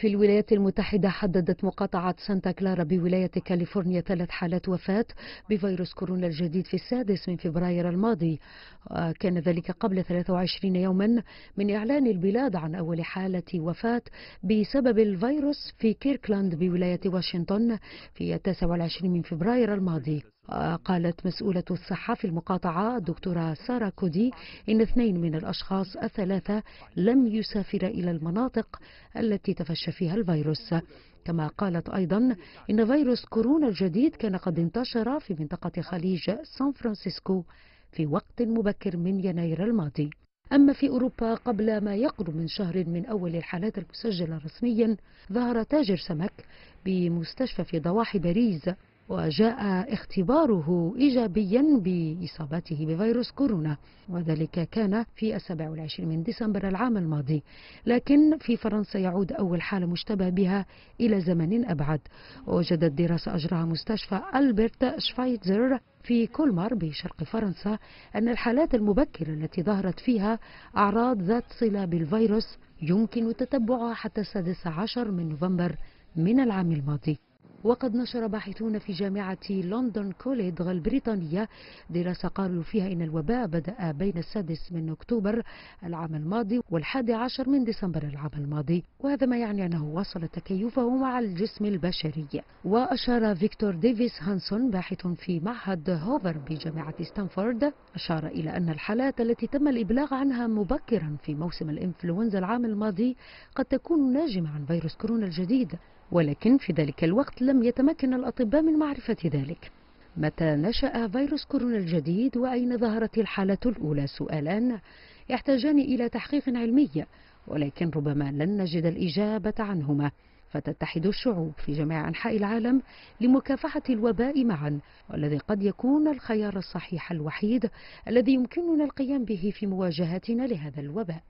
في الولايات المتحدة حددت مقاطعة سانتا كلارا بولاية كاليفورنيا 3 حالات وفاة بفيروس كورونا الجديد في 6 فبراير الماضي، وكان ذلك قبل 23 يوما من إعلان البلاد عن أول حالة وفاة بسبب الفيروس في كيركلاند بولاية واشنطن في 29 فبراير الماضي. قالت مسؤولة الصحة في المقاطعة الدكتورة سارة كودي إن 2 من الأشخاص 3 لم يسافر إلى المناطق التي تفشى فيها الفيروس. كما قالت أيضا إن فيروس كورونا الجديد كان قد انتشر في منطقة خليج سان فرانسيسكو في وقت مبكر من يناير الماضي. أما في أوروبا قبل ما يقرب من شهر من أول الحالات المسجلة رسميا، ظهر تاجر سمك بمستشفى في ضواحي باريس وجاء اختباره إيجابيا بإصابته بفيروس كورونا، وذلك كان في 27 من ديسمبر العام الماضي. لكن في فرنسا يعود أول حالة مشتبه بها إلى زمن أبعد. وجدت دراسة أجراها مستشفى ألبرت شفايتزر في كولمار بشرق فرنسا أن الحالات المبكرة التي ظهرت فيها أعراض ذات صلة بالفيروس يمكن تتبعها حتى 16 من نوفمبر من العام الماضي. وقد نشر باحثون في جامعة لندن كوليدغ البريطانية دراسة قالوا فيها إن الوباء بدأ بين 6 أكتوبر العام الماضي وال11 من ديسمبر العام الماضي، وهذا ما يعني أنه وصل تكيفه مع الجسم البشري. وأشار فيكتور ديفيس هانسون باحث في معهد هوفر بجامعة ستانفورد، أشار إلى أن الحالات التي تم الإبلاغ عنها مبكرا في موسم الإنفلونزا العام الماضي قد تكون ناجمة عن فيروس كورونا الجديد، ولكن في ذلك الوقت لم يتمكن الأطباء من معرفة ذلك. متى نشأ فيروس كورونا الجديد وأين ظهرت الحالة الأولى؟ سؤالان يحتاجان إلى تحقيق علمي، ولكن ربما لن نجد الإجابة عنهما. فتتحد الشعوب في جميع أنحاء العالم لمكافحة الوباء معا، والذي قد يكون الخيار الصحيح الوحيد الذي يمكننا القيام به في مواجهتنا لهذا الوباء.